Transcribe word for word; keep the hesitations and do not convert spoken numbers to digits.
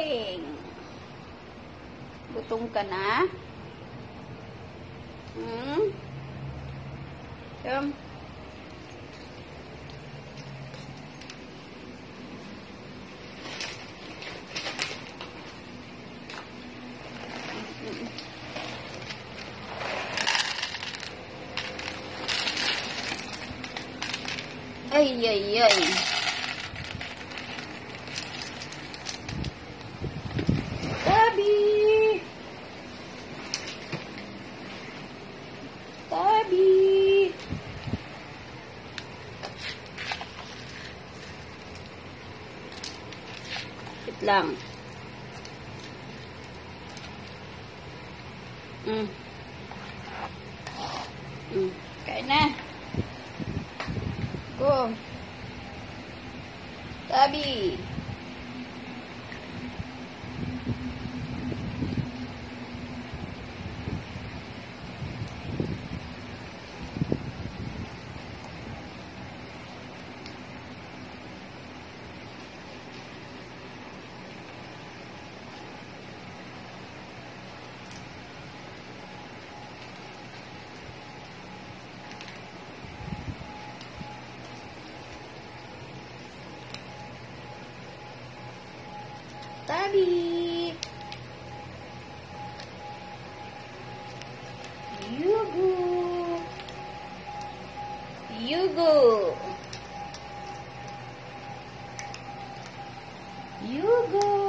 going? Gutom ka na? Hmm? Come. Ay, ay, ay. Tabi! Tabi! Sit lang. Mm. Mm. Kain na. Go. Tabi. Tabi. Hugo. Hugo. Hugo.